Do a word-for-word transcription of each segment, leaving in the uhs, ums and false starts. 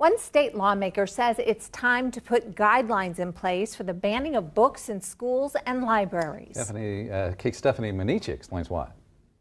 One state lawmaker says it's time to put guidelines in place for the banning of books in schools and libraries. Stephanie, uh, KAKE Stephanie Maniche explains why.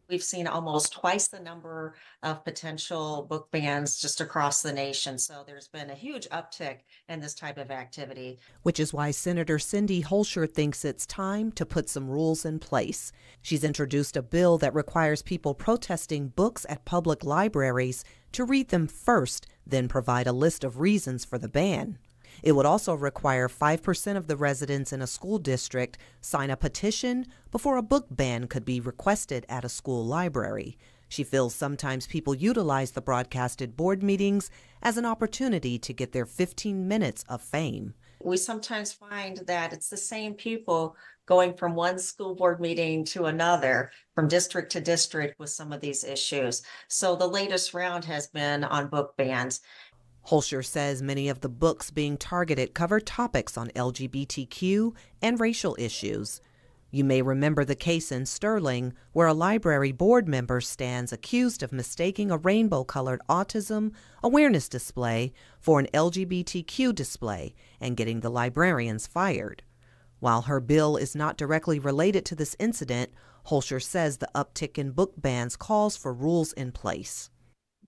We've seen almost twice the number of potential book bans just across the nation. So there's been a huge uptick in this type of activity. Which is why Senator Cindy Holscher thinks it's time to put some rules in place. She's introduced a bill that requires people protesting books at public libraries to read them first, then provide a list of reasons for the ban. It would also require five percent of the residents in a school district sign a petition before a book ban could be requested at a school library. She feels sometimes people utilize the broadcasted board meetings as an opportunity to get their fifteen minutes of fame. We sometimes find that it's the same people going from one school board meeting to another, from district to district with some of these issues. So the latest round has been on book bans. Holscher says many of the books being targeted cover topics on L G B T Q and racial issues. You may remember the case in Sterling where a library board member stands accused of mistaking a rainbow-colored autism awareness display for an L G B T Q display and getting the librarians fired. While her bill is not directly related to this incident, Holscher says the uptick in book bans calls for rules in place.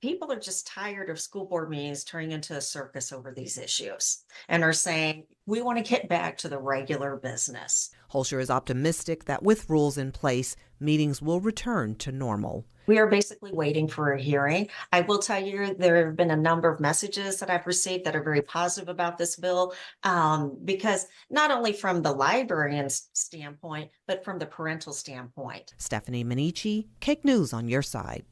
People are just tired of school board meetings turning into a circus over these issues and are saying, we want to get back to the regular business. Holscher is optimistic that with rules in place, meetings will return to normal. We are basically waiting for a hearing. I will tell you there have been a number of messages that I've received that are very positive about this bill, um, because not only from the librarian's standpoint, but from the parental standpoint. Stephanie Maniche, KAKE News on your side.